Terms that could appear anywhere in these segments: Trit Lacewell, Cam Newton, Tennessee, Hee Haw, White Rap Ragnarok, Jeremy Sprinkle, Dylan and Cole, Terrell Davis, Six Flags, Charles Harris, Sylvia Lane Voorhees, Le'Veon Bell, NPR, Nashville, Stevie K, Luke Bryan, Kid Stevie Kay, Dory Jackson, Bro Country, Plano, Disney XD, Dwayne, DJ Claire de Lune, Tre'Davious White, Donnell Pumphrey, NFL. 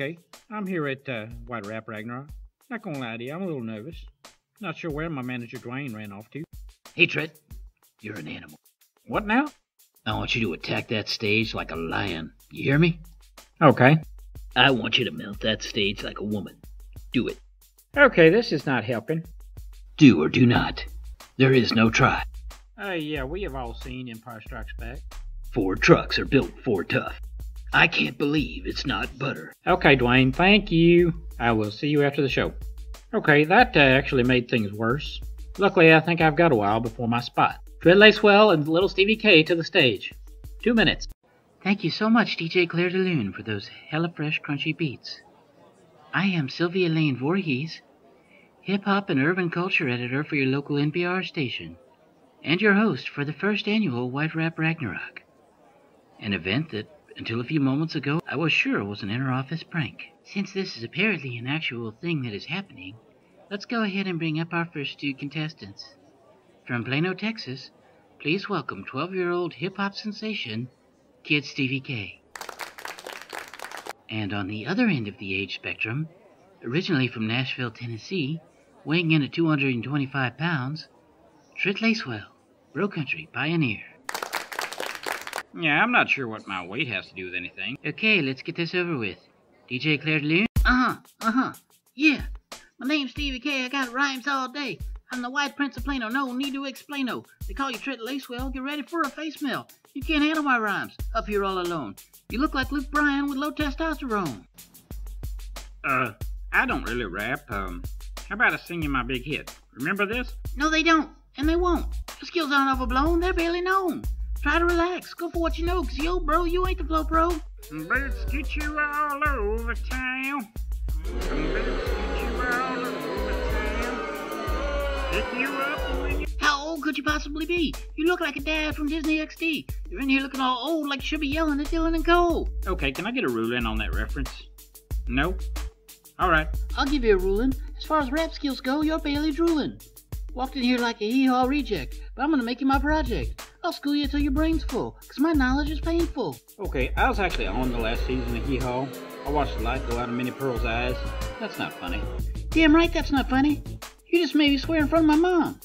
Okay, I'm here at White Rap Ragnarok. Not gonna lie to you, I'm a little nervous. Not sure where my manager Dwayne ran off to. Hey, Trit, you're an animal. What now? I want you to attack that stage like a lion. You hear me? Okay. I want you to melt that stage like a woman. Do it. Okay, this is not helping. Do or do not. There is no try. Yeah, we have all seen Empire Strikes Back. Ford trucks are built Ford tough. I can't believe it's not butter. Okay, Dwayne, thank you. I will see you after the show. Okay, that actually made things worse. Luckily, I think I've got a while before my spot. Trit Lacewell and Little Stevie K to the stage. 2 minutes. Thank you so much, DJ Claire de Lune, for those hella fresh, crunchy beats. I am Sylvia Lane Voorhees, hip-hop and urban culture editor for your local NPR station, and your host for the first annual White Rap Ragnarok, an event that, until a few moments ago, I was sure was an inter-office prank. Since this is apparently an actual thing that is happening, let's go ahead and bring up our first two contestants. From Plano, Texas, please welcome 12-year-old hip-hop sensation, Kid Stevie K. And on the other end of the age spectrum, originally from Nashville, Tennessee, weighing in at 225 pounds, Trit Lacewell, bro country pioneer. Yeah, I'm not sure what my weight has to do with anything. Okay, let's get this over with. DJ Claire de Lune? Yeah. My name's Stevie K, I got rhymes all day. I'm the White Prince of Plano, no need to explain-o. They call you Trit Lacewell, get ready for a face melt. You can't handle my rhymes, up here all alone. You look like Luke Bryan with low testosterone. I don't really rap. How about us singing my big hit? Remember this? No, they don't, and they won't. Your skills aren't overblown, they're barely known. Try to relax, go for what you know, cause yo, bro, you ain't the flow pro. Boots get you all over town. Boots get you all over town. Pick you up when you... How old could you possibly be? You look like a dad from Disney XD. You're in here looking all old like you should be yelling at Dylan and Cole. Okay, can I get a ruling on that reference? No? Alright. I'll give you a ruling. As far as rap skills go, you're barely drooling. Walked in here like a Hee Haw reject, but I'm gonna make you my project. I'll school you till your brain's full, cause my knowledge is painful. Okay, I was actually on the last season of Hee Haw. I watched the light go out of Minnie Pearl's eyes. That's not funny. Damn right that's not funny. You just made me swear in front of my mom.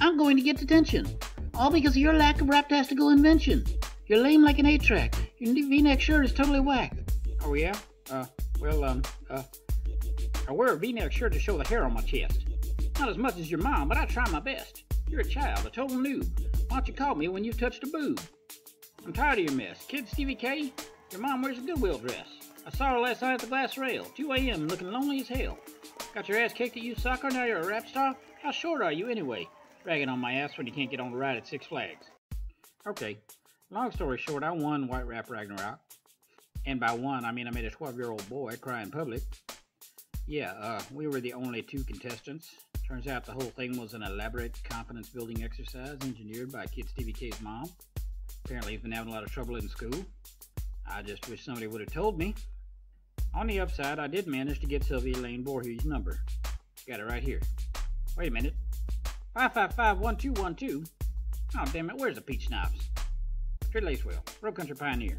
I'm going to get detention. All because of your lack of raptastical invention. You're lame like an 8-track. Your V-neck shirt is totally whack. Oh yeah? I wear a V-neck shirt to show the hair on my chest. Not as much as your mom, but I try my best. You're a child, a total noob. Why don't you call me when you've touched a boob? I'm tired of your mess. Kid Stevie K, your mom wears a Goodwill dress. I saw her last night at the glass rail, 2 a.m. looking lonely as hell. Got your ass kicked at youth soccer, now you're a rap star? How short are you anyway? Ragging on my ass when you can't get on the ride at Six Flags. Okay, long story short, I won White Rap Ragnarok. And by won, I mean I made a 12-year-old boy cry in public. Yeah, we were the only 2 contestants. Turns out the whole thing was an elaborate confidence-building exercise engineered by Kid Stevie K's mom. Apparently he's been having a lot of trouble in school. I just wish somebody would have told me. On the upside, I did manage to get Sylvia Lane Voorhees' number. Got it right here. Wait a minute. 555-1212? Oh, damn it, where's the peach schnapps? Trit Lacewell, Road Country Pioneer.